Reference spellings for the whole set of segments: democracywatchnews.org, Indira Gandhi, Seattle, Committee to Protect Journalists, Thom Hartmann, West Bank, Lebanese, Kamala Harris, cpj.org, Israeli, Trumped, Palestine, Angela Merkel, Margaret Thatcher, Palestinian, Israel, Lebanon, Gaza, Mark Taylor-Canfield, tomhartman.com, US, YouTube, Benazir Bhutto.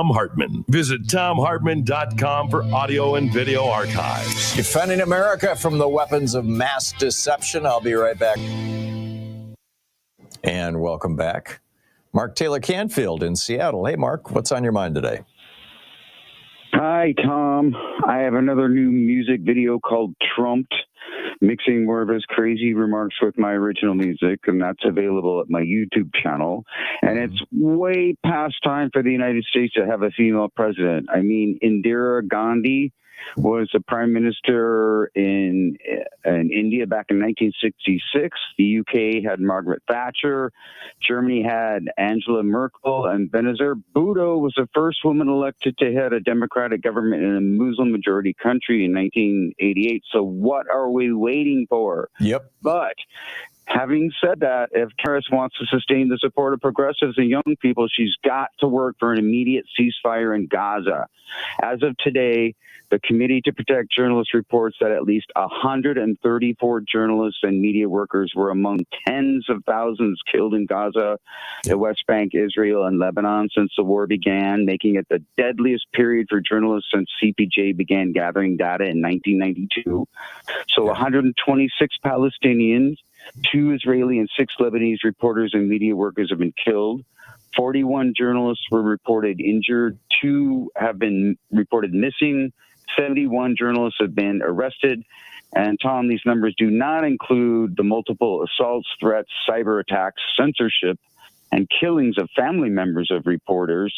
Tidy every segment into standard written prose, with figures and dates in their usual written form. Thom Hartmann. Visit tomhartman.com for audio and video archives. Defending America from the weapons of mass deception. I'll be right back. And welcome back. Mark Taylor-Canfield in Seattle. Hey, Mark, what's on your mind today? Hi, Tom. I have another new music video called Trumped, mixing more of his crazy remarks with my original music, and that's available at my YouTube channel. And it's way past time for the United States to have a female president. I mean, Indira Gandhi was the prime minister in India back in 1966. The UK had Margaret Thatcher. Germany had Angela Merkel, and Benazir Bhutto was the first woman elected to head a democratic government in a Muslim-majority country in 1988. So what are we waiting for? Yep. But having said that, if Harris wants to sustain the support of progressives and young people, she's got to work for an immediate ceasefire in Gaza. As of today, the Committee to Protect Journalists reports that at least 134 journalists and media workers were among tens of thousands killed in Gaza, the West Bank, Israel, and Lebanon since the war began, making it the deadliest period for journalists since CPJ began gathering data in 1992. So 126 Palestinians, 2 Israeli and 6 Lebanese reporters and media workers have been killed. 41 journalists were reported injured. 2 have been reported missing. 71 journalists have been arrested. And, Tom, these numbers do not include the multiple assaults, threats, cyber attacks, censorship, and killings of family members of reporters.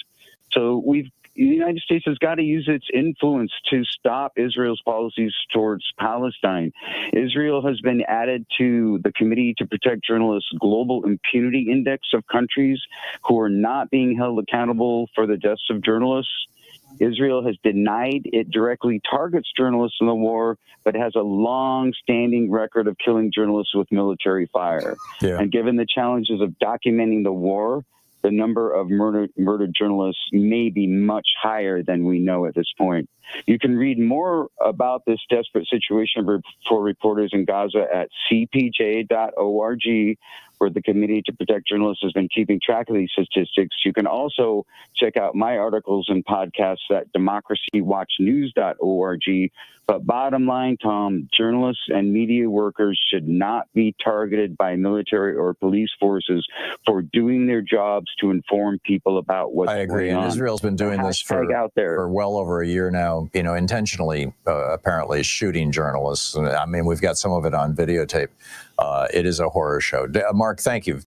So the United States has got to use its influence to stop Israel's policies towards Palestine. Israel has been added to the Committee to Protect Journalists' Global Impunity Index of countries who are not being held accountable for the deaths of journalists. Israel has denied it directly targets journalists in the war, but has a long-standing record of killing journalists with military fire. Yeah. And given the challenges of documenting the war, the number of murdered journalists may be much higher than we know at this point. You can read more about this desperate situation for reporters in Gaza at cpj.org, where the Committee to Protect Journalists has been keeping track of these statistics. You can also check out my articles and podcasts at democracywatchnews.org. But bottom line, Tom, journalists and media workers should not be targeted by military or police forces for doing their jobs to inform people about what's going on. I agree. And Israel's been doing this for well over a year now, you know, intentionally, apparently shooting journalists. I mean, we've got some of it on videotape. It is a horror show. Mark, thank you